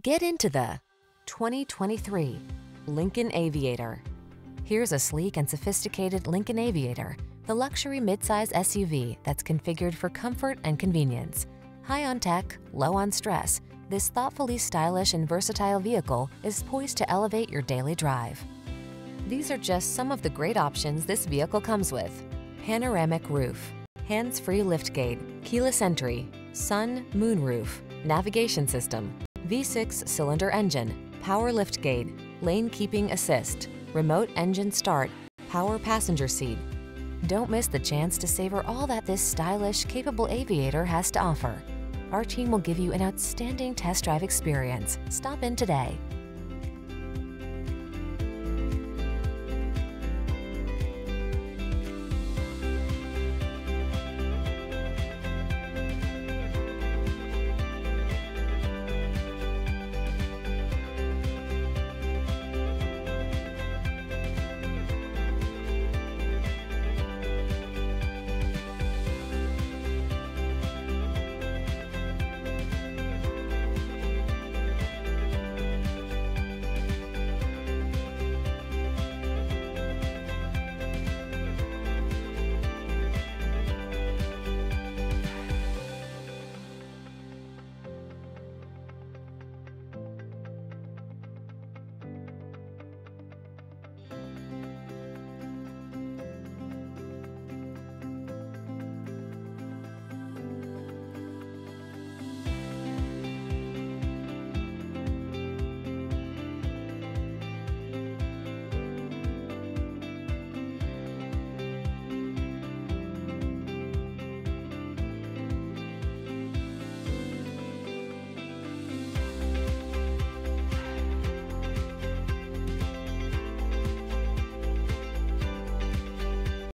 Get into the 2023 Lincoln Aviator. Here's a sleek and sophisticated Lincoln Aviator, the luxury midsize SUV that's configured for comfort and convenience. High on tech, low on stress, this thoughtfully stylish and versatile vehicle is poised to elevate your daily drive. These are just some of the great options this vehicle comes with: panoramic roof, hands-free liftgate, keyless entry, sun, moon roof, navigation system, V6 cylinder engine, power liftgate, lane keeping assist, remote engine start, power passenger seat. Don't miss the chance to savor all that this stylish, capable Aviator has to offer. Our team will give you an outstanding test drive experience. Stop in today.